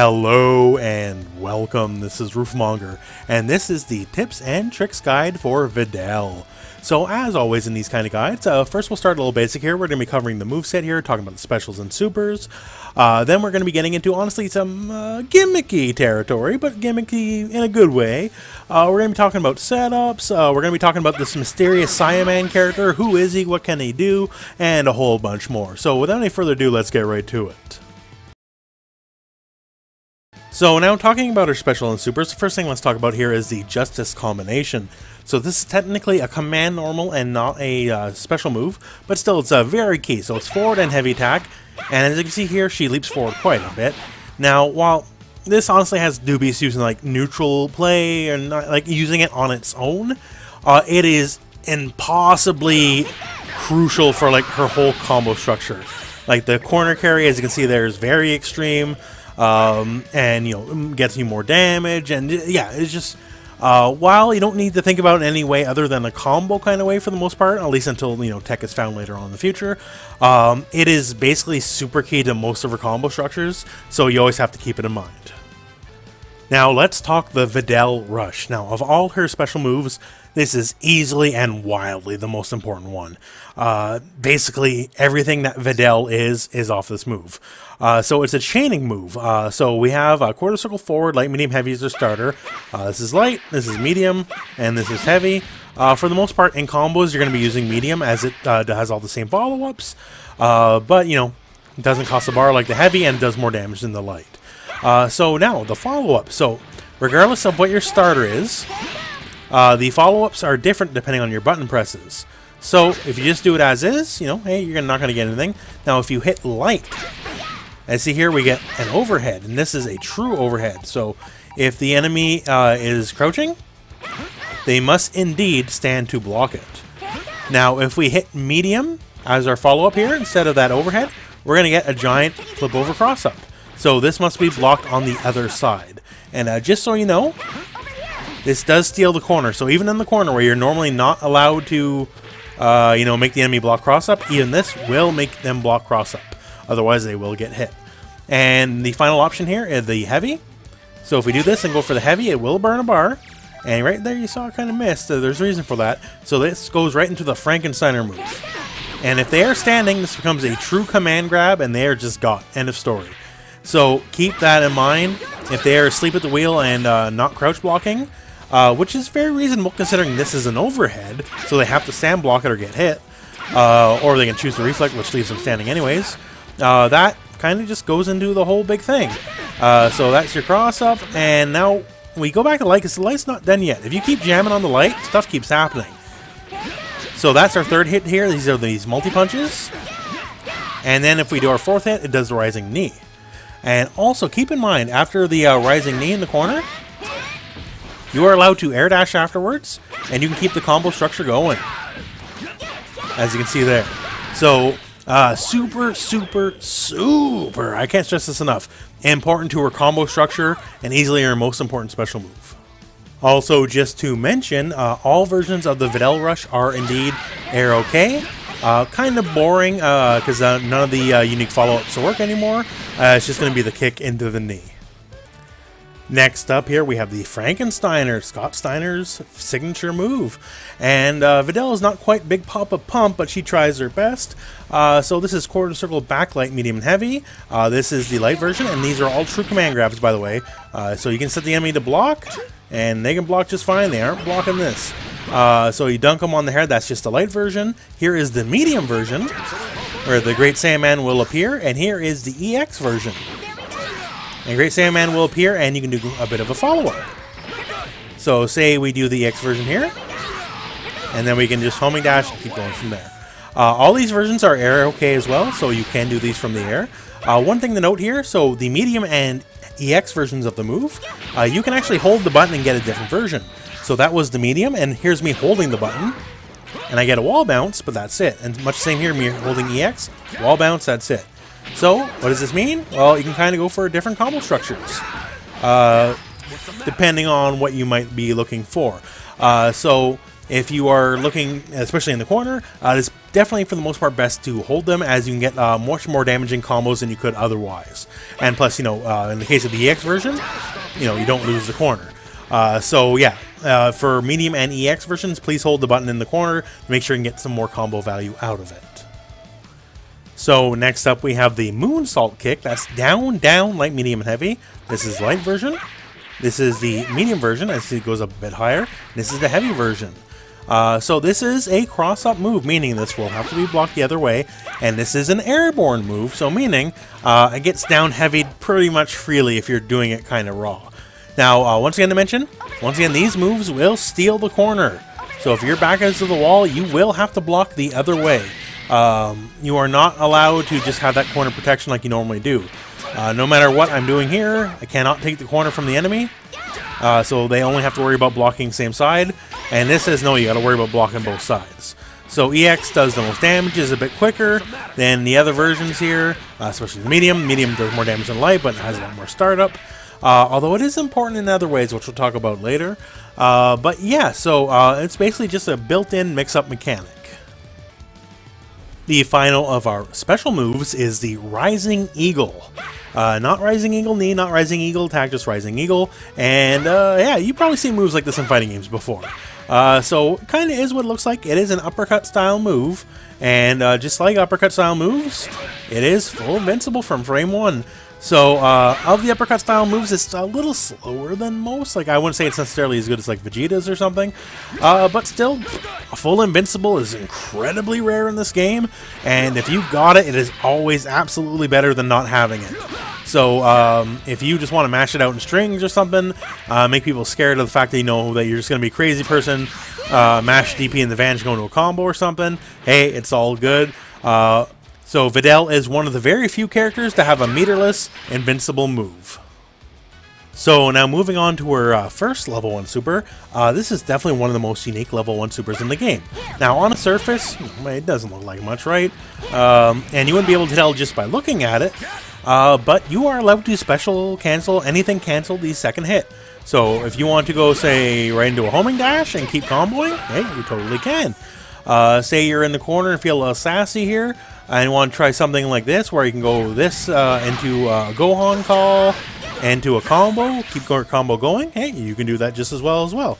Hello and welcome, this is Roofmonger, and this is the Tips and Tricks Guide for Videl. So as always in these kind of guides, first we'll start a little basic here. We're going to be covering the moveset here, talking about the specials and supers. Then we're going to be getting into, honestly, some gimmicky territory, but gimmicky in a good way. We're going to be talking about setups, we're going to be talking about this mysterious Saiyaman character, who is he, what can he do, and a whole bunch more. So without any further ado, let's get right to it. So now talking about our special and supers, the first thing let's talk about here is the Justice Combination. So this is technically a command normal and not a special move, but still it's very key. So it's forward and heavy attack, and as you can see here, she leaps forward quite a bit. Now while this honestly has doobies using like neutral play and not, like using it on its own, it is impossibly crucial for like her whole combo structure. Like the corner carry, as you can see there, is very extreme. And you know, gets you more damage, and yeah, it's just while you don't need to think about it in any way other than a combo kind of way for the most part, at least until, you know, tech is found later on in the future, it is basically super key to most of her combo structures, so you always have to keep it in mind. Now let's talk the Videl Rush. Now of all her special moves, this is easily and wildly the most important one. Basically everything that Videl is off this move. So it's a chaining move. So we have a quarter circle forward, light, medium, heavy as our starter. This is light, this is medium, and this is heavy. For the most part in combos you're going to be using medium, as it has all the same follow-ups. But you know, it doesn't cost a bar like the heavy, and it does more damage than the light. So now the follow-up. So regardless of what your starter is, the follow-ups are different depending on your button presses. So if you just do it as is, you know, hey, you're not going to get anything. Now if you hit light, as see here, we get an overhead, and this is a true overhead. So if the enemy is crouching, they must indeed stand to block it. Now if we hit medium as our follow-up here instead of that overhead, we're going to get a giant flip over cross-up. So this must be blocked on the other side. And just so you know, this does steal the corner. So even in the corner where you're normally not allowed to, you know, make the enemy block cross-up, even this will make them block cross-up. Otherwise, they will get hit. And the final option here is the heavy. So if we do this and go for the heavy, it will burn a bar. And right there you saw it kind of missed. So there's a reason for that. So this goes right into the Frankensteiner move. And if they are standing, this becomes a true command grab, and they are just got. End of story. So keep that in mind if they are asleep at the wheel and not crouch blocking, which is very reasonable considering this is an overhead, so they have to stand block it or get hit, or they can choose to reflect, which leaves them standing anyways. That kind of just goes into the whole big thing. So that's your cross up, and now we go back to light because the light's not done yet. If you keep jamming on the light, stuff keeps happening. So that's our third hit here. These are these multi punches, and then if we do our fourth hit, it does the rising knee. And also keep in mind, after the rising knee in the corner, you are allowed to air dash afterwards, and you can keep the combo structure going, as you can see there. So super, I can't stress this enough, important to her combo structure and easily her most important special move. Also, just to mention, all versions of the Videl Rush are indeed air okay. Kind of boring because none of the unique follow-ups work anymore. It's just going to be the kick into the knee. Next up here we have the Frankensteiner, Scott Steiner's signature move. And Videl is not quite Big Papa Pump, but she tries her best. So this is quarter circle back, light, medium, and heavy. This is the light version, and these are all true command grabs, by the way. So you can set the enemy to block, and they can block just fine. They aren't blocking this. So you dunk them on the head. That's just the light version. Here is the medium version, where the Great Saiyaman will appear, and here is the EX version. And Great Saiyaman will appear, and you can do a bit of a follow-up. So say we do the EX version here, and then we can just homing dash and keep going from there. All these versions are air okay as well, so you can do these from the air. One thing to note here, so the medium and EX versions of the move, you can actually hold the button and get a different version. So that was the medium, and here's me holding the button, and I get a wall bounce, but that's it. And much the same here, me holding EX, wall bounce, that's it. So what does this mean? Well, you can kind of go for different combo structures, depending on what you might be looking for. So If you are looking, especially in the corner, it's definitely for the most part best to hold them, as you can get much more damaging combos than you could otherwise. And plus, you know, in the case of the EX version, you know, you don't lose the corner. So yeah, for medium and EX versions, please hold the button in the corner to make sure you can get some more combo value out of it. So next up we have the Moonsault Kick. That's down, down, light, medium, and heavy. This is light version. This is the medium version, as it goes a bit higher. This is the heavy version. So this is a cross-up move, meaning this will have to be blocked the other way, and this is an airborne move, so meaning it gets down heavy pretty much freely if you're doing it kind of raw. Now, once again, these moves will steal the corner. So if your back is to the wall, you will have to block the other way. You are not allowed to just have that corner protection like you normally do. No matter what I'm doing here, I cannot take the corner from the enemy. So they only have to worry about blocking same side. And this says no, you gotta worry about blocking both sides. So EX does the most damage, is a bit quicker than the other versions here, especially the medium. Medium does more damage than light, but it has a lot more startup. Although it is important in other ways, which we'll talk about later. But yeah, so it's basically just a built-in mix-up mechanic. The final of our special moves is the Rising Eagle. Not Rising Eagle Knee, not Rising Eagle Attack, just Rising Eagle. And yeah, you probably seen moves like this in fighting games before. So it kind of is what it looks like. It is an uppercut style move, and just like uppercut style moves, it is full invincible from frame 1. So of the uppercut style moves, it's a little slower than most. Like, I wouldn't say it's necessarily as good as like Vegeta's or something, but still, full invincible is incredibly rare in this game, and if you got it, it is always absolutely better than not having it. So if you just want to mash it out in strings or something, make people scared of the fact that you know that you're just going to be a crazy person, mash DP in the advantage, go into a combo or something, hey, it's all good. So Videl is one of the very few characters to have a meterless, invincible move. So now moving on to her first level 1 super, this is definitely one of the most unique level 1 supers in the game. Now on a surface, it doesn't look like much, right? And you wouldn't be able to tell just by looking at it, but you are allowed to special cancel, anything cancel the second hit. So if you want to go, say, right into a homing dash and keep comboing, hey, you totally can. Say you're in the corner and feel a little sassy here, and want to try something like this, where you can go this into a Gohan call, into a combo, keep your combo going. Hey, you can do that just as well as well.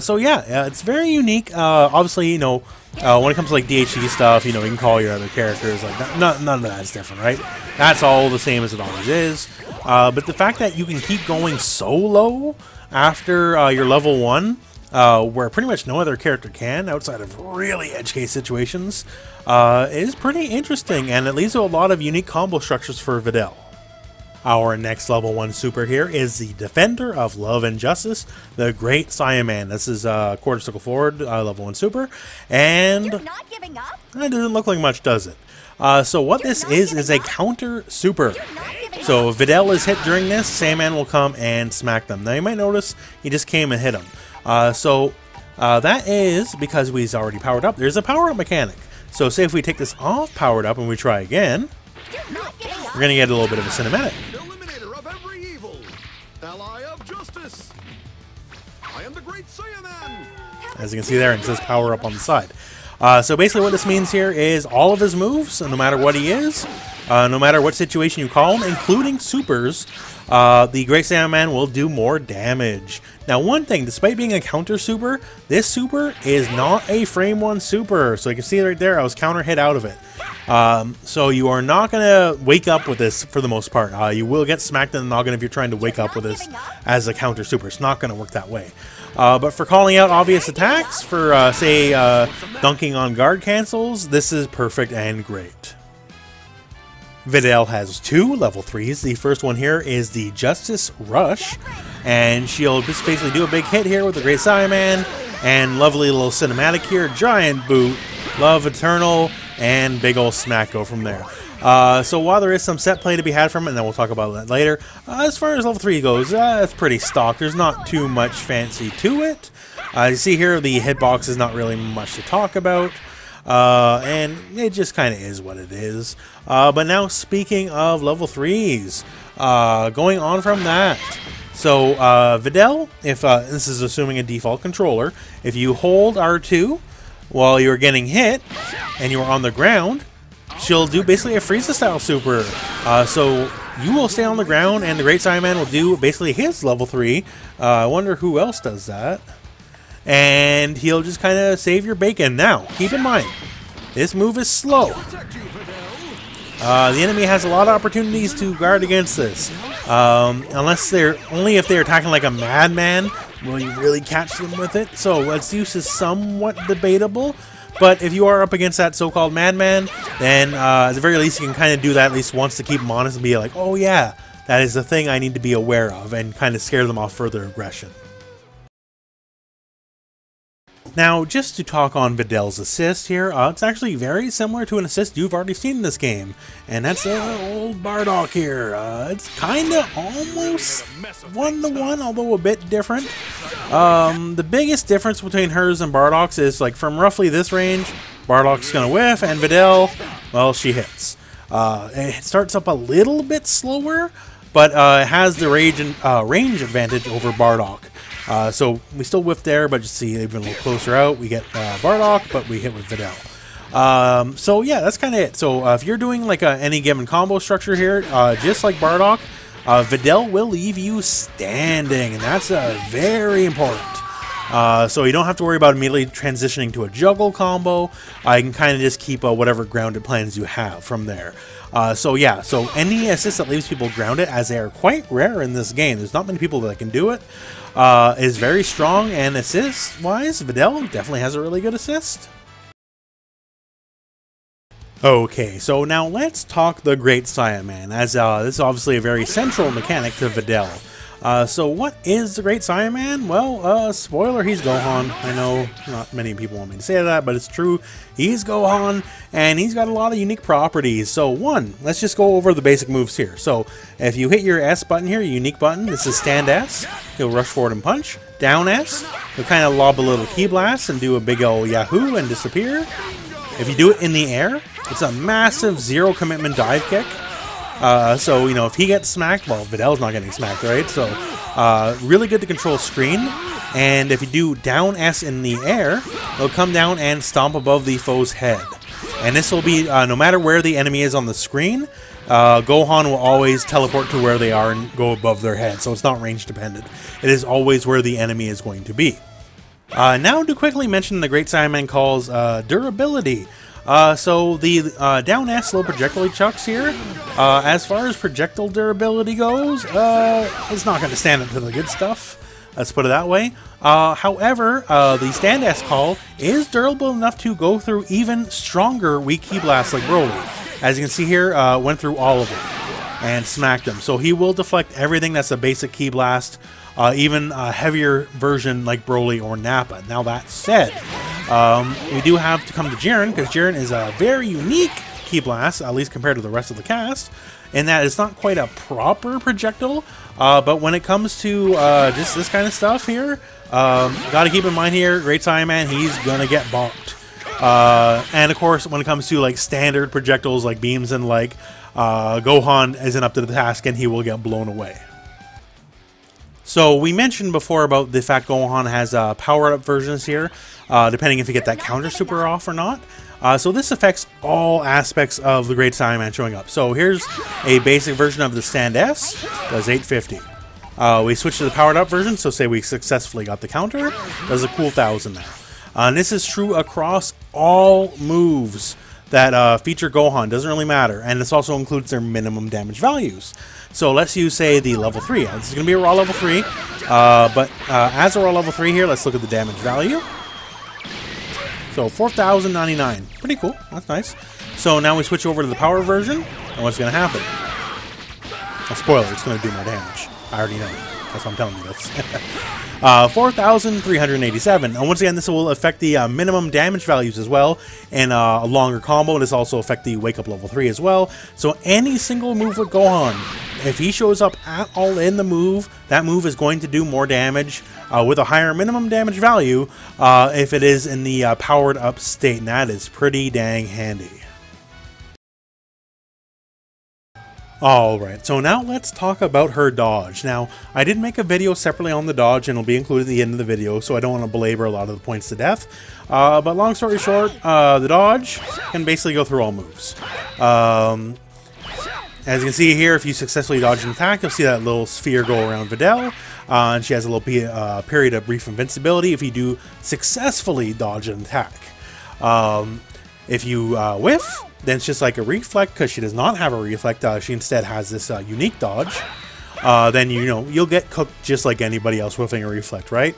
So yeah, it's very unique. Obviously, you know, when it comes to like DHC stuff, you know, you can call your other characters. Like that, none of that's different, right? That's all the same as it always is. But the fact that you can keep going so low after your level 1. Where pretty much no other character can, outside of really edge case situations, is pretty interesting, and it leads to a lot of unique combo structures for Videl. Our next level 1 super here is the Defender of Love and Justice, the Great Saiyaman. This is quarter circle forward, level 1 super, and you're not giving up? It doesn't look like much, does it? So what this is a counter super. So if Videl is hit during this, Saiyaman will come and smack them. Now you might notice he just came and hit him. That is because he's already powered up. There's a power-up mechanic. So say if we take this off powered up and we try again, we're going to get a little bit of a cinematic. Eliminator of every evil, ally of justice. I am the Great Saiyaman. As you can see there, it says power up on the side. So basically what this means here is all of his moves, no matter what he is, no matter what situation you call him, including supers, the Great Saiyaman will do more damage. Now one thing, despite being a counter super, this super is not a frame 1 super. So you can see right there, I was counter hit out of it. So you are not going to wake up with this for the most part. You will get smacked in the noggin if you're trying to wake up with this as a counter super. It's not going to work that way. But for calling out obvious attacks, for say dunking on guard cancels, this is perfect and great. Videl has 2 level 3s. The first one here is the Justice Rush, and she'll just basically do a big hit here with the Great Saiyaman, and lovely little cinematic here, giant boot, love eternal, and big ol' smack go from there. So while there is some set play to be had from it, and then we'll talk about that later, as far as level 3 goes, it's pretty stock. There's not too much fancy to it. You see here the hitbox is not really much to talk about. And it just kind of is what it is. But now speaking of level 3s, going on from that, So Videl, if this is assuming a default controller, if you hold R2 while you're getting hit and you're on the ground, she'll do basically a Frieza style super. So you will stay on the ground and the Great Saiyaman will do basically his level 3. I wonder who else does that. And he'll just kind of save your bacon. Now, keep in mind, this move is slow. The enemy has a lot of opportunities to guard against this. Unless they're, only if they're attacking like a madman will you really catch them with it. So its use is somewhat debatable. But if you are up against that so-called madman, then at the very least you can kind of do that at least once to keep them honest and be like, oh yeah, that is the thing I need to be aware of, and kind of scare them off further aggression. Now, just to talk on Videl's assist here, it's actually very similar to an assist you've already seen in this game, and that's old Bardock here. It's kind of almost one-to-one, although a bit different. The biggest difference between hers and Bardock's is, like, from roughly this range, Bardock's gonna whiff, and Videl, well, she hits. It starts up a little bit slower, but it has the range advantage over Bardock. So we still whiff there, but you see they've been a little closer out. We get Bardock, but we hit with Videl. So yeah, that's kind of it. So if you're doing like any given combo structure here, just like Bardock, Videl will leave you standing, and that's very important. So you don't have to worry about immediately transitioning to a juggle combo. I can kind of just keep whatever grounded plans you have from there. So yeah, so any assist that leaves people grounded, as they are quite rare in this game, there's not many people that can do it, is very strong, and assist-wise, Videl definitely has a really good assist. Okay, so now let's talk the Great Saiyaman, as this is obviously a very central mechanic to Videl. So what is the Great Saiyaman? Well, spoiler, he's Gohan. I know not many people want me to say that, but it's true. He's Gohan, and he's got a lot of unique properties. So one, let's just go over the basic moves here. So if you hit your S button here, your unique button, this is stand S. He'll rush forward and punch. Down S, he'll kind of lob a little ki blast and do a big ol' yahoo and disappear. If you do it in the air, it's a massive zero commitment dive kick. So, you know, if he gets smacked, well, Videl's not getting smacked, right? So, really good to control screen. And if you do down S in the air, it'll come down and stomp above the foe's head. And this will be, no matter where the enemy is on the screen, Gohan will always teleport to where they are and go above their head. So it's not range dependent. It is always where the enemy is going to be. Now to quickly mention the Great Saiyaman calls, durability. So the down S low projectile chucks here, as far as projectile durability goes, it's not going to stand up to the good stuff, let's put it that way. However, the stand S call is durable enough to go through even stronger weak ki blasts like Broly. As you can see here, went through all of them and smacked them. So he will deflect everything that's a basic ki blast, even a heavier version like Broly or Nappa. Now that said, we do have to come to Jiren, because Jiren is a very unique ki blast, at least compared to the rest of the cast, in that it's not quite a proper projectile, but when it comes to just this kind of stuff here, gotta keep in mind here, Great Saiyaman, he's gonna get bonked. And of course, when it comes to like standard projectiles like beams and like, Gohan isn't up to the task and he will get blown away. So we mentioned before about the fact Gohan has power-up versions here, depending if you get that counter super off or not. So this affects all aspects of the Great Saiyaman showing up. So here's a basic version of the stand S, does 850. We switch to the powered-up version, so say we successfully got the counter, does a cool 1000 now. And this is true across all moves that feature Gohan, doesn't really matter, and this also includes their minimum damage values. So let's use, say, the level 3. This is going to be a raw level 3, but as a raw level 3 here, let's look at the damage value. So 4,099, pretty cool, that's nice. So now we switch over to the power version, and what's going to happen? A spoiler, it's going to do more damage. I already know, that's why I'm telling you this. 4,387, and once again this will affect the minimum damage values as well, and a longer combo, and this also affect the wake up level 3 as well. So any single move with Gohan, if he shows up at all in the move, that move is going to do more damage with a higher minimum damage value if it is in the powered up state, and that is pretty dang handy. Alright, so now let's talk about her dodge. Now, I did make a video separately on the dodge, and it'll be included at the end of the video, so I don't want to belabor a lot of the points to death. But long story short, the dodge can basically go through all moves. As you can see here, if you successfully dodge an attack, you'll see that little sphere go around Videl. And she has a little period of brief invincibility if you do successfully dodge an attack. If you whiff, then it's just like a reflect, because she does not have a reflect. She instead has this unique dodge. Then you'll get cooked just like anybody else whiffing a reflect, right?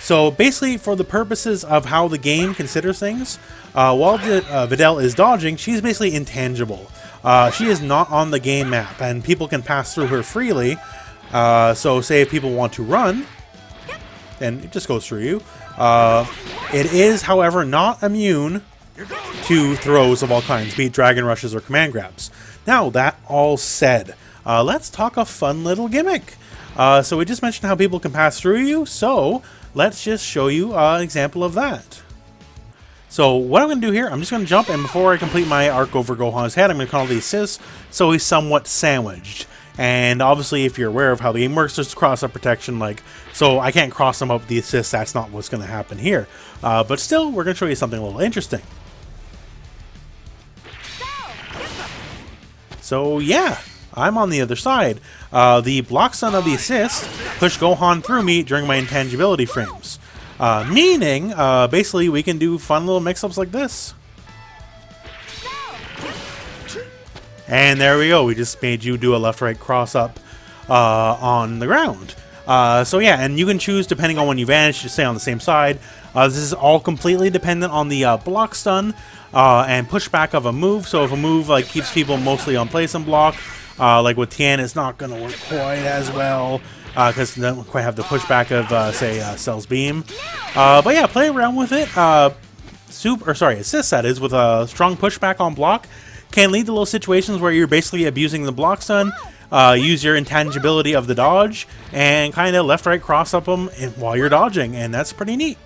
So basically, for the purposes of how the game considers things, while Videl is dodging, she's basically intangible. She is not on the game map, and people can pass through her freely. So say if people want to run, and it just goes through you. It is, however, not immune to throws of all kinds, be it dragon rushes or command grabs. Now, that all said, let's talk a fun little gimmick. So we just mentioned how people can pass through you, so let's just show you an example of that. So what I'm going to do here, I'm just going to jump, and before I complete my arc over Gohan's head, I'm going to call the assist, so he's somewhat sandwiched. And obviously, if you're aware of how the game works, there's cross-up protection, like, so I can't cross him up with the assist. That's not what's going to happen here. But still, we're going to show you something a little interesting. So yeah, I'm on the other side. The block stun of the assist pushed Gohan through me during my intangibility frames. Meaning, basically, we can do fun little mix-ups like this. And there we go. We just made you do a left-right cross-up on the ground. So yeah, and you can choose, depending on when you vanish, to stay on the same side. This is all completely dependent on the block stun and pushback of a move. So if a move like keeps people mostly on place and block, like with Tien, it's not going to work quite as well, because they don't quite have the pushback of, say, Cell's beam. But yeah, play around with it. Assist, that is, with a strong pushback on block, can lead to little situations where you're basically abusing the block stun, use your intangibility of the dodge, and kind of left-right cross-up them while you're dodging, and that's pretty neat.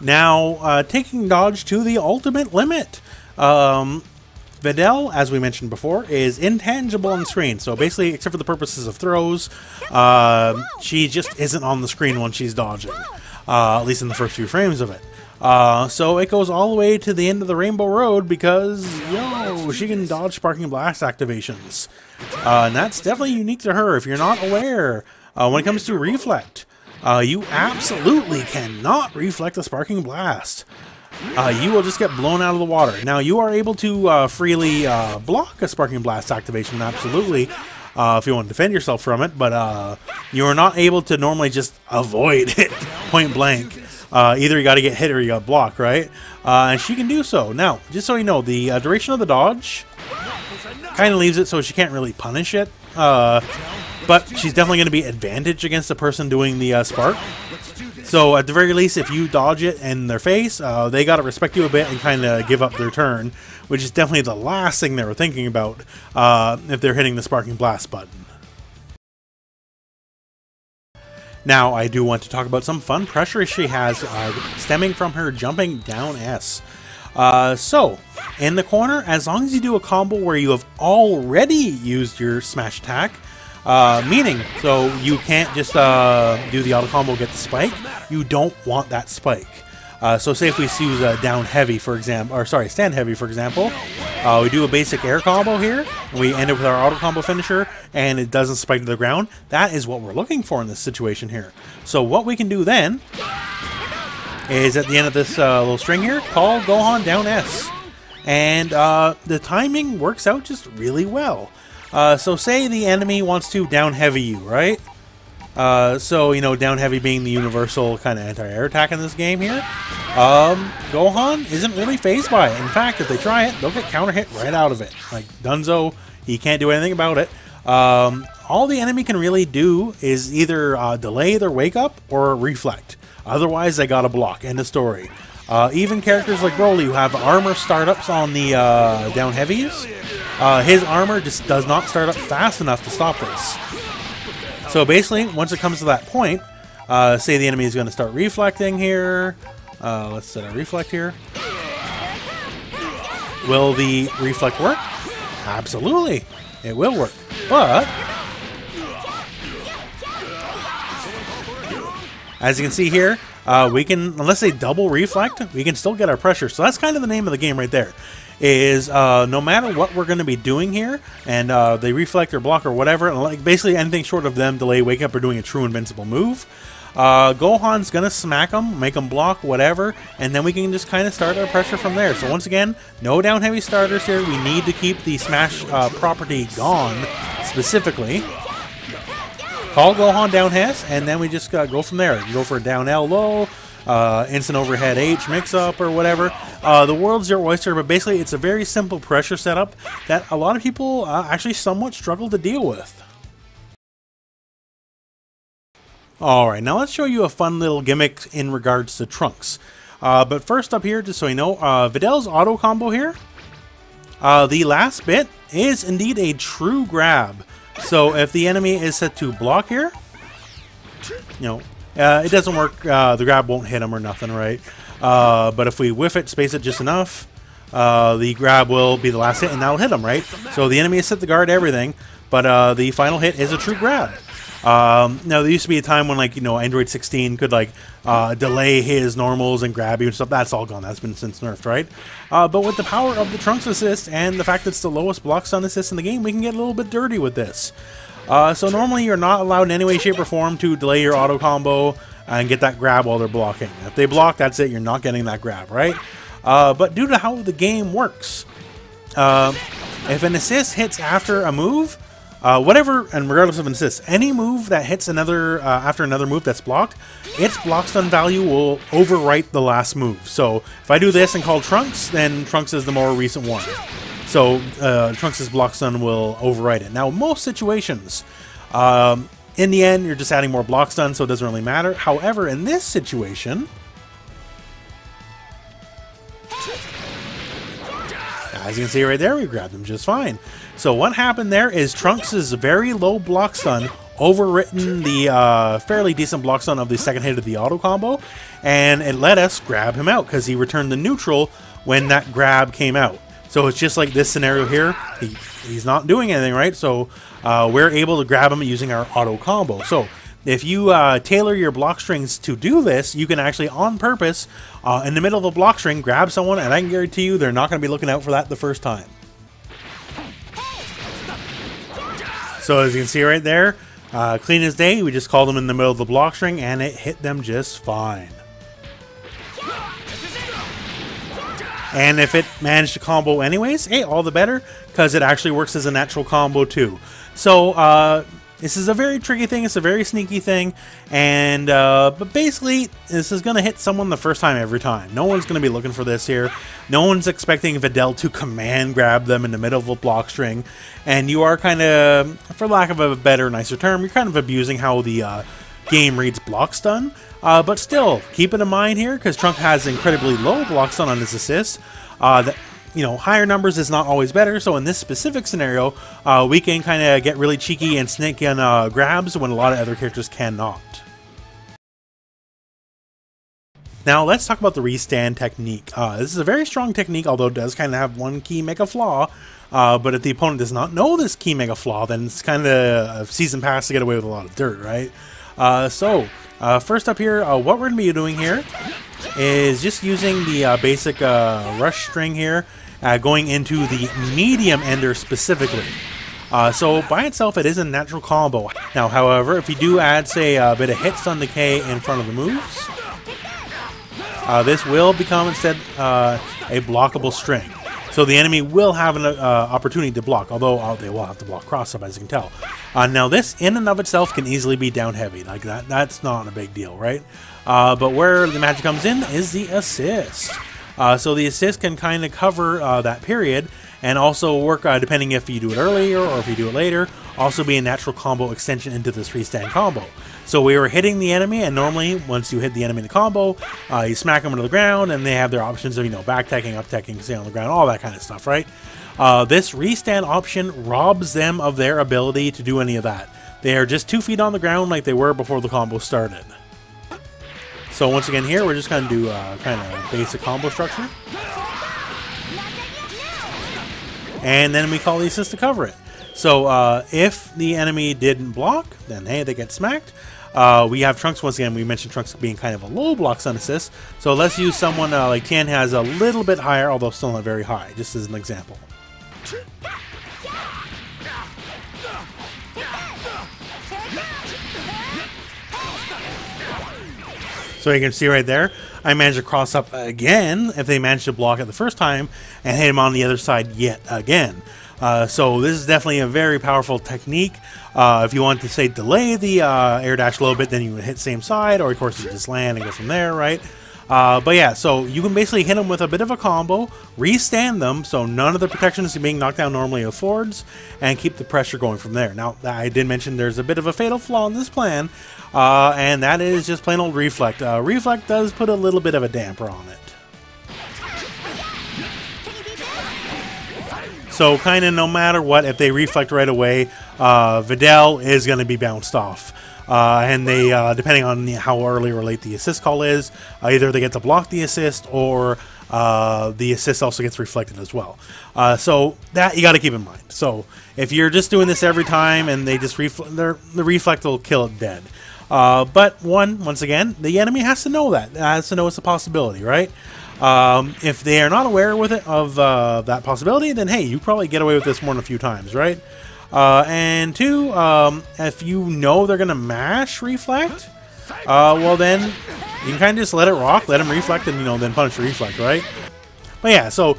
Now, taking dodge to the ultimate limit. Videl, as we mentioned before, is intangible on the screen, so basically, except for the purposes of throws, she just isn't on the screen when she's dodging, at least in the first few frames of it. So it goes all the way to the end of the Rainbow Road because, yo, she can dodge Sparking Blast activations. And that's definitely unique to her if you're not aware. When it comes to Reflect, you absolutely cannot reflect the Sparking Blast. You will just get blown out of the water. Now, you are able to freely block a Sparking Blast activation, absolutely, if you want to defend yourself from it, but you are not able to normally just avoid it point blank. Either you got to get hit or you got blocked, right? And she can do so. Now, just so you know, the duration of the dodge kind of leaves it so she can't really punish it. But she's definitely going to be advantaged against the person doing the spark. So at the very least, if you dodge it in their face, they got to respect you a bit and kind of give up their turn, which is definitely the last thing they were thinking about if they're hitting the Sparking Blast button. Now, I do want to talk about some fun pressure she has stemming from her jumping down S. So, in the corner, as long as you do a combo where you have already used your smash attack, meaning, so you can't just do the auto combo, get the spike. You don't want that spike. So say if we use a down heavy, for example, or sorry, stand heavy, for example, we do a basic air combo here, and we end up with our auto combo finisher, and it doesn't spike to the ground. That is what we're looking for in this situation here. So what we can do then is at the end of this little string here, call Gohan down S. And the timing works out just really well. So say the enemy wants to down heavy you, right? So, you know, down heavy being the universal kind of anti-air attack in this game here. Gohan isn't really fazed by it. In fact, if they try it, they'll get counter hit right out of it. Like, dunzo, he can't do anything about it. All the enemy can really do is either delay their wake up or reflect. Otherwise, they gotta block. End of story. Even characters like Broly, who have armor startups on the down heavies, his armor just does not start up fast enough to stop this. So basically, once it comes to that point, say the enemy is going to start reflecting here. Let's set a reflect here. Will the reflect work? Absolutely, it will work. But as you can see here, we can, unless they double reflect, we can still get our pressure. So that's kind of the name of the game right there, is no matter what we're going to be doing here, and they reflect or block or whatever, and like basically anything short of them delay, wake up, or doing a true invincible move, Gohan's going to smack them, make them block, whatever, and then we can just kind of start our pressure from there. So once again, no down heavy starters here. We need to keep the smash property gone specifically. Call Gohan down Hess, and then we just go from there. You go for a down L low, instant overhead H mix-up or whatever. The world's your oyster, but basically it's a very simple pressure setup that a lot of people actually somewhat struggle to deal with. Alright, now let's show you a fun little gimmick in regards to Trunks. But first up here, just so you know, Videl's auto combo here, the last bit is indeed a true grab. So if the enemy is set to block here, you know, it doesn't work. The grab won't hit him or nothing, right? But if we whiff it, space it just enough, the grab will be the last hit, and that'll hit him, right? So the enemy is set to guard everything, but the final hit is a true grab. Now, there used to be a time when, like, you know, Android 16 could, like, delay his normals and grab you and stuff. That's all gone. That's been since nerfed, right? But with the power of the Trunks assist and the fact that it's the lowest block stun assist in the game, we can get a little bit dirty with this. So normally you're not allowed in any way, shape, or form to delay your auto combo and get that grab while they're blocking. If they block, that's it. You're not getting that grab, right? But due to how the game works, if an assist hits after a move, whatever, and regardless of assist, any move that hits another after another move that's blocked, its block stun value will overwrite the last move. So if I do this and call Trunks, then Trunks is the more recent one. So Trunks' block stun will overwrite it. Now, most situations, in the end, you're just adding more block stun, so it doesn't really matter. However, in this situation, as you can see right there, we grabbed him just fine. So what happened there is Trunks' very low block stun overwritten the fairly decent block stun of the second hit of the auto combo, and it let us grab him out because he returned to neutral when that grab came out. So it's just like this scenario here. He's not doing anything, right? So we're able to grab him using our auto combo. So if you tailor your block strings to do this, you can actually, on purpose, in the middle of a block string, grab someone, and I can guarantee you they're not going to be looking out for that the first time. So as you can see right there, clean as day, we just called them in the middle of the block string and it hit them just fine. And if it managed to combo anyways, hey, all the better, because it actually works as a natural combo too. So this is a very tricky thing, it's a very sneaky thing, and but basically this is going to hit someone the first time every time. No one's going to be looking for this here. No one's expecting Videl to command grab them in the middle of a block string, and you are kind of, for lack of a better, nicer term, you're kind of abusing how the game reads block stun. But still, keep it in mind here, because Trunks has incredibly low block stun on his assist. That, you know, higher numbers is not always better, so in this specific scenario, we can kind of get really cheeky and sneak in grabs when a lot of other characters cannot. Now let's talk about the restand technique. This is a very strong technique, although it does kind of have one key mega flaw, but if the opponent does not know this key mega flaw, then it's kind of a season pass to get away with a lot of dirt, right? First up here, what we're going to be doing here is just using the basic rush string here, going into the medium ender specifically. So by itself, it is a natural combo. Now, however, if you do add, say, a bit of hit stun decay in front of the moves, this will become instead a blockable string. So the enemy will have an opportunity to block, although they will have to block cross-up, as you can tell. Now this, in and of itself, can easily be down heavy. Like, that's not a big deal, right? But where the magic comes in is the assist. So the assist can kind of cover that period, and also work, depending if you do it earlier or if you do it later, also be a natural combo extension into this restand combo. So we were hitting the enemy, and normally once you hit the enemy in the combo, you smack them into the ground, and they have their options of, you know, back teching, up teching, staying on the ground, all that kind of stuff, right? This restand option robs them of their ability to do any of that. They are just 2 feet on the ground like they were before the combo started. So once again here, we're just going to do kind of basic combo structure. and then we call the assist to cover it. So if the enemy didn't block, then hey, they get smacked. We have Trunks once again. We mentioned Trunks being kind of a low block on assist. So let's use someone like Tien has a little bit higher, although still not very high, just as an example. So you can see right there, I managed to cross up again if they managed to block it the first time and hit him on the other side yet again. So this is definitely a very powerful technique. If you want to, say, delay the air dash a little bit, then you would hit same side, or of course you just land and go from there, right? But yeah, so you can basically hit them with a bit of a combo, re-stand them, so none of the protections being knocked down normally affords, and keep the pressure going from there. Now, I did mention there's a bit of a fatal flaw in this plan, and that is just plain old Reflect. Reflect does put a little bit of a damper on it. So kind of no matter what, if they reflect right away, Videl is going to be bounced off. And they, depending on how early or late the assist call is, either they get to block the assist or the assist also gets reflected as well. So that you got to keep in mind. So if you're just doing this every time and they just reflect, the reflect will kill it dead. But once again, the enemy has to know that. Has to know it's a possibility, right? If they are not aware with it of that possibility, then hey, you probably get away with this more than a few times, right? And two, if you know they're gonna mash reflect, well then you can kind of just let it rock, let them reflect, and you know then punish reflect, right? But yeah, so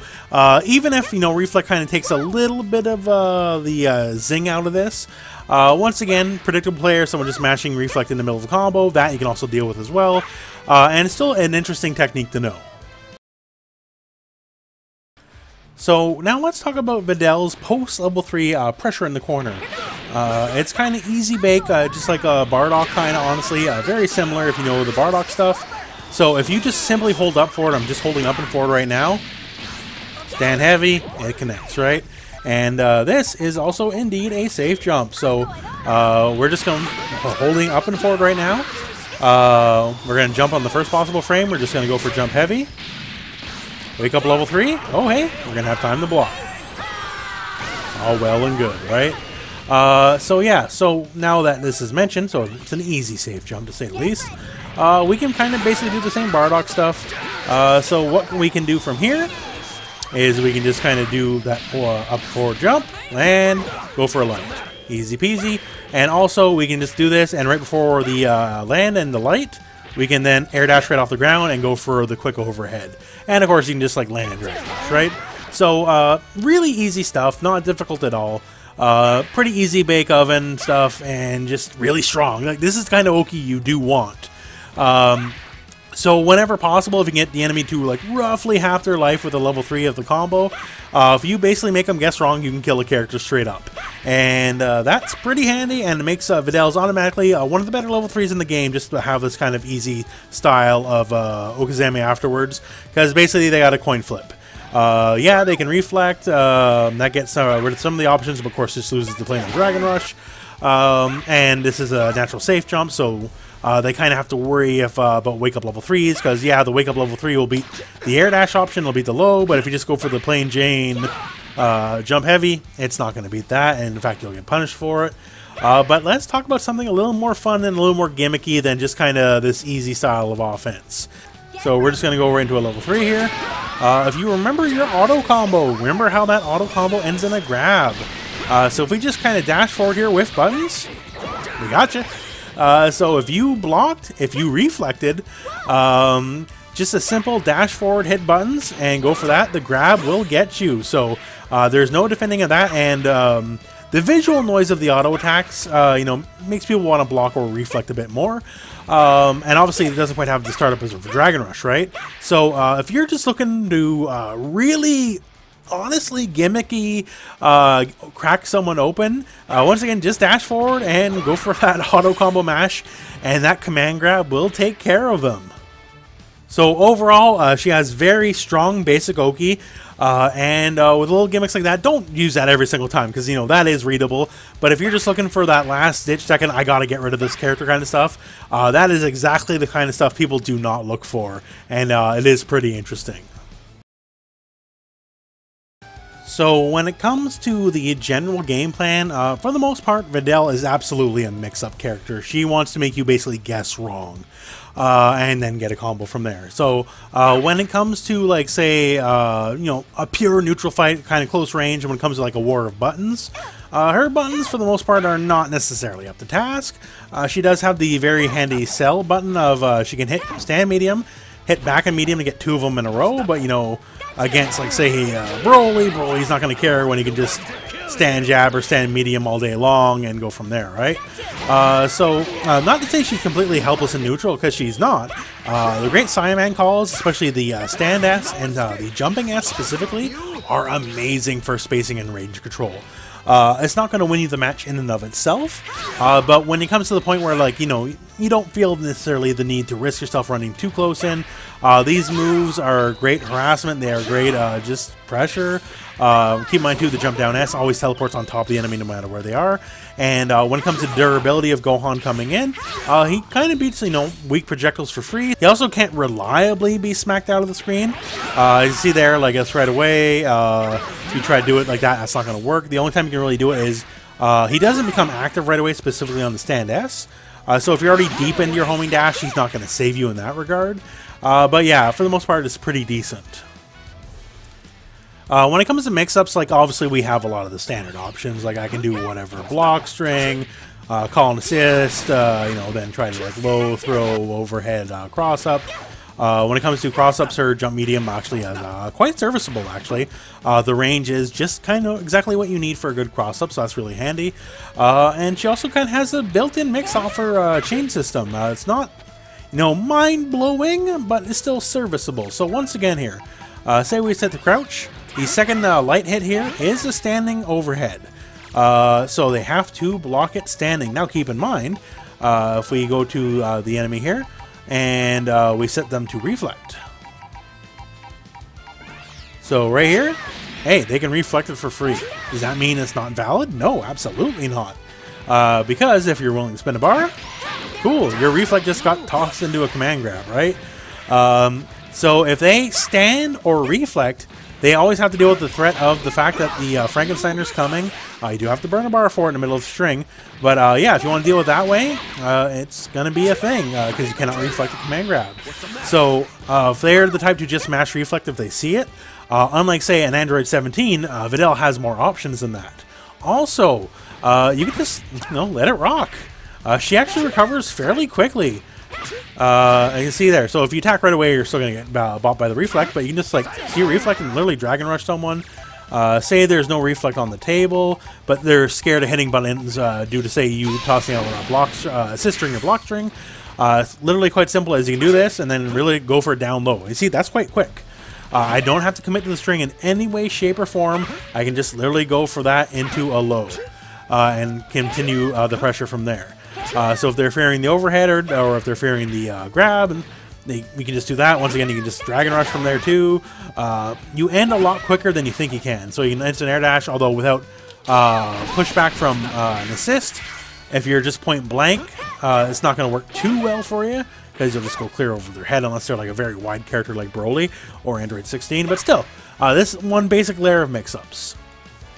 even if you know reflect kind of takes a little bit of the zing out of this, once again, predictable player, someone just mashing reflect in the middle of the combo, that you can also deal with as well, and it's still an interesting technique to know. So now let's talk about Videl's post-level 3 pressure in the corner. It's kind of easy bake, just like Bardock kind of, honestly. Very similar if you know the Bardock stuff. So if you just simply hold up for it, I'm just holding up and forward right now. Stand heavy, it connects, right? And this is also indeed a safe jump. So we're just going holding up and forward right now. We're going to jump on the first possible frame. We're just going to go for jump heavy. Wake up level 3. Oh, hey, we're going to have time to block. All well and good, right? So, yeah, so now that this is mentioned, so it's an easy safe jump to say the least, we can kind of basically do the same Bardock stuff. So what we can do from here is we can just kind of do that up forward jump and go for a light. Easy peasy. And also we can just do this, and right before the land and the light, we can then air dash right off the ground and go for the quick overhead. And of course you can just like land and Dragon Rush, right? So really easy stuff, not difficult at all. Pretty easy bake oven stuff and just really strong. Like, this is kind of oki you do want. So whenever possible, if you can get the enemy to like roughly half their life with a level 3 of the combo, if you basically make them guess wrong, you can kill a character straight up. And that's pretty handy, and it makes Videl's automatically one of the better level 3s in the game, just to have this kind of easy style of Okazame afterwards, because basically they got a coin flip. Yeah, they can reflect, that gets rid of some of the options, but of course this loses the plane of Dragon Rush. And this is a natural safe jump, so they kind of have to worry if about wake up level 3s, because yeah, the wake up level 3 will beat the air dash option, it'll beat the low, but if you just go for the plain Jane jump heavy, it's not going to beat that, and in fact you'll get punished for it. But let's talk about something a little more fun and a little more gimmicky than just kind of this easy style of offense. So we're just going to go right into a level 3 here. If you remember your auto combo, remember how that auto combo ends in a grab. So if we just kind of dash forward here with buttons, we gotcha. So if you blocked, if you reflected, just a simple dash forward, hit buttons, and go for that. The grab will get you. So there's no defending of that, and the visual noise of the auto attacks, you know, makes people want to block or reflect a bit more. And obviously, it doesn't quite have the startup as a Dragon Rush, right? So if you're just looking to really, honestly, gimmicky, crack someone open, once again, just dash forward and go for that auto combo mash, and that command grab will take care of them. So overall, she has very strong basic oki, and with little gimmicks like that, don't use that every single time, because you know that is readable. But if you're just looking for that last ditch second, I gotta get rid of this character kind of stuff, that is exactly the kind of stuff people do not look for, and it is pretty interesting. So when it comes to the general game plan, for the most part, Videl is absolutely a mix-up character. She wants to make you basically guess wrong, and then get a combo from there. So when it comes to, like, say, you know, a pure neutral fight, kind of close range, and when it comes to like a war of buttons, her buttons for the most part are not necessarily up to task. She does have the very handy Cell button of she can hit stand medium, hit back and medium to get two of them in a row, but you know, against, like, say, Broly's not going to care when he can just stand jab or stand medium all day long and go from there, right? So not to say she's completely helpless and neutral, because she's not. The Great Saiyaman calls, especially the stand S and the jumping S specifically, are amazing for spacing and range control. It's not going to win you the match in and of itself, but when it comes to the point where, like, you know, you don't feel necessarily the need to risk yourself running too close in, these moves are great harassment, they are great just pressure. Keep in mind too, the jump down S always teleports on top of the enemy no matter where they are, and when it comes to durability of Gohan coming in, he kind of beats, you know, weak projectiles for free. He also can't reliably be smacked out of the screen. You see there, like, that's right away. If you try to do it like that, that's not going to work. The only time you can really do it is he doesn't become active right away, specifically on the stand S. So if you're already deep into your homing dash, he's not going to save you in that regard. But yeah, for the most part, it's pretty decent. When it comes to mix-ups, like, obviously we have a lot of the standard options. Like, I can do whatever, block, string, call and assist, you know, then try to, like, low, throw, overhead, cross-up. When it comes to cross-ups, her jump medium actually is quite serviceable, actually. The range is just kind of exactly what you need for a good cross-up, so that's really handy. And she also kind of has a built-in mix-off her chain system. It's not, you know, mind-blowing, but it's still serviceable. So once again here, say we set the crouch. The second light hit here is a standing overhead, so they have to block it standing. Now keep in mind, if we go to the enemy here, and we set them to reflect. So right here, hey, they can reflect it for free. Does that mean it's not valid? No, absolutely not. Because if you're willing to spin a bar, cool, your reflect just got tossed into a command grab, right? So if they stand or reflect, they always have to deal with the threat of the fact that the Frankensteiner's coming. You do have to burn a bar for it in the middle of the string. But yeah, if you want to deal with that way, it's going to be a thing, because you cannot reflect a command grab. So if they're the type to just mash reflect if they see it, unlike, say, an Android 17, Videl has more options than that. Also, you can just, you know, let it rock. She actually recovers fairly quickly. You can see there, so if you attack right away, you're still going to get bought by the reflect, but you can just, like, see reflect and literally Dragon Rush someone. Say there's no reflect on the table, but they're scared of hitting buttons due to, say, you tossing out a block, assist string or block string. It's literally quite simple, as you can do this and then really go for it down low. You see, that's quite quick. I don't have to commit to the string in any way, shape, or form. I can just literally go for that into a low and continue the pressure from there. So if they're fearing the overhead or if they're fearing the grab, and we can just do that. Once again, you can just Dragon Rush from there too. You end a lot quicker than you think you can. So you can instant air dash, although without pushback from an assist. If you're just point blank, it's not going to work too well for you, because you'll just go clear over their head unless they're like a very wide character like Broly or Android 16. But still, this is one basic layer of mix-ups.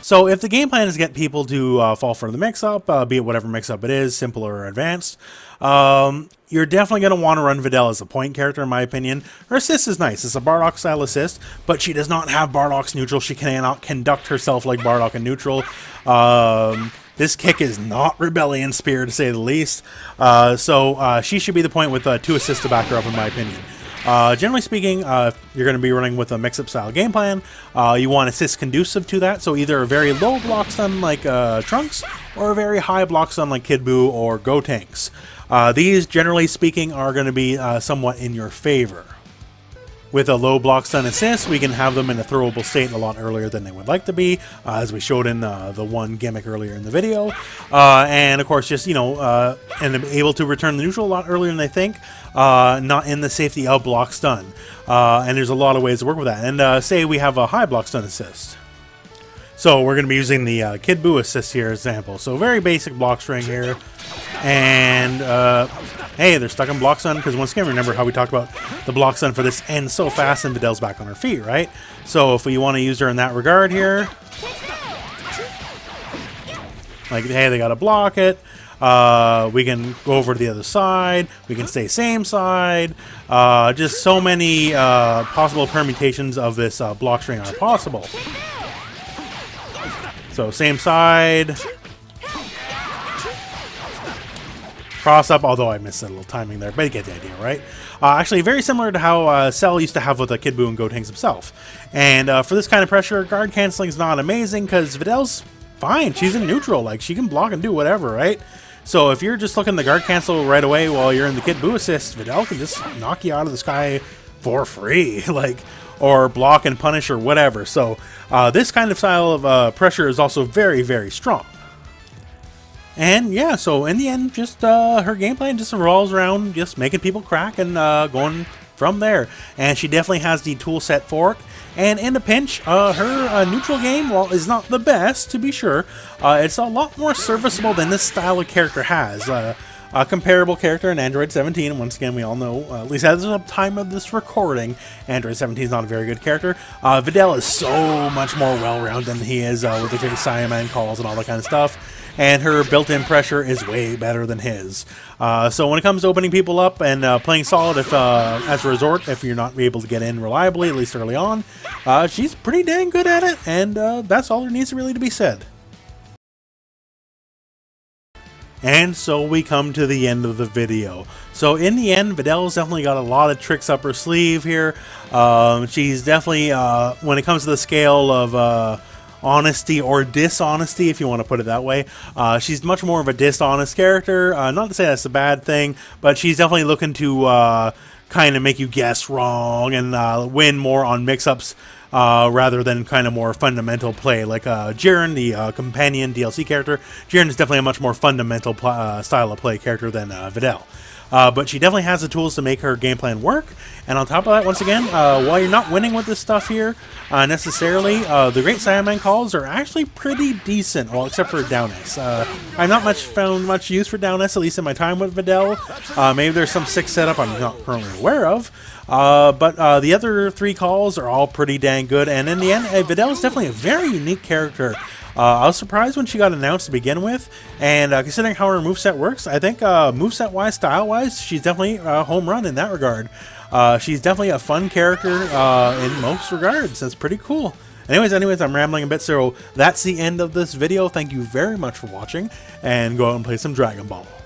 So if the game plan is to get people to fall for the mix-up, be it whatever mix-up it is, simple or advanced, you're definitely going to want to run Videl as a point character, in my opinion. Her assist is nice. It's a Bardock-style assist, but she does not have Bardock's neutral. She cannot conduct herself like Bardock in neutral. This kick is not Rebellion Spear, to say the least. So she should be the point with two assists to back her up, in my opinion. Generally speaking, if you're going to be running with a mix-up style game plan, you want assists conducive to that, so either a very low block stun like Trunks, or a very high block stun like Kid Buu or Gotenks. These, generally speaking, are going to be somewhat in your favor. With a low block stun assist, we can have them in a throwable state a lot earlier than they would like to be, as we showed in the one gimmick earlier in the video. And of course, just, you know, and able to return the neutral a lot earlier than they think, not in the safety of block stun. And there's a lot of ways to work with that. And say we have a high block stun assist. So we're going to be using the Kid Buu assist here as an example. So very basic block string here. And hey, they're stuck in block stun, because once again, remember how we talked about the block stun for this ends so fast and Videl's back on her feet, right? So if we want to use her in that regard here, Like, hey, they gotta block it. We can go over to the other side. We can stay same side. Just so many possible permutations of this block string are possible. So same side. Cross up, although I missed a little timing there, but you get the idea, right? Actually, very similar to how Cell used to have with Kid Buu and Gotenks himself. And for this kind of pressure, guard canceling is not amazing because Videl's fine. She's in neutral. Like, she can block and do whatever, right? So if you're just looking to guard cancel right away while you're in the Kid Buu assist, Videl can just knock you out of the sky for free, like, or block and punish or whatever. So this kind of style of pressure is also very, very strong. And yeah, so in the end, just her game plan just revolves around just making people crack and going from there. And she definitely has the tool set for it. And in a pinch, her neutral game, while is not the best, to be sure, it's a lot more serviceable than this style of character has. A comparable character in Android 17, and once again, we all know, at least as of the time of this recording, Android 17 is not a very good character. Videl is so much more well-rounded than he is with the Great Saiyaman calls and all that kind of stuff. And her built-in pressure is way better than his. So when it comes to opening people up and playing solid if, as a resort, if you're not able to get in reliably, at least early on, she's pretty dang good at it, and that's all there needs really to be said. And so we come to the end of the video. So in the end, Videl's definitely got a lot of tricks up her sleeve here. She's definitely, when it comes to the scale of honesty or dishonesty, if you want to put it that way, she's much more of a dishonest character. Not to say that's a bad thing, but she's definitely looking to kind of make you guess wrong and win more on mix-ups rather than kind of more fundamental play. Like Jiren, the companion DLC character, Jiren is definitely a much more fundamental style of play character than Videl. But she definitely has the tools to make her game plan work. And on top of that, once again, while you're not winning with this stuff here necessarily, the Great Saiyaman calls are actually pretty decent, well, except for Down S. I've not found much use for Down S, at least in my time with Videl. Maybe there's some sick setup I'm not currently aware of. But the other three calls are all pretty dang good. And in the end, Videl is definitely a very unique character. I was surprised when she got announced to begin with, and considering how her moveset works, I think moveset-wise, style-wise, she's definitely a home run in that regard. She's definitely a fun character in most regards. That's pretty cool. Anyways, I'm rambling a bit, so that's the end of this video. Thank you very much for watching, and go out and play some Dragon Ball.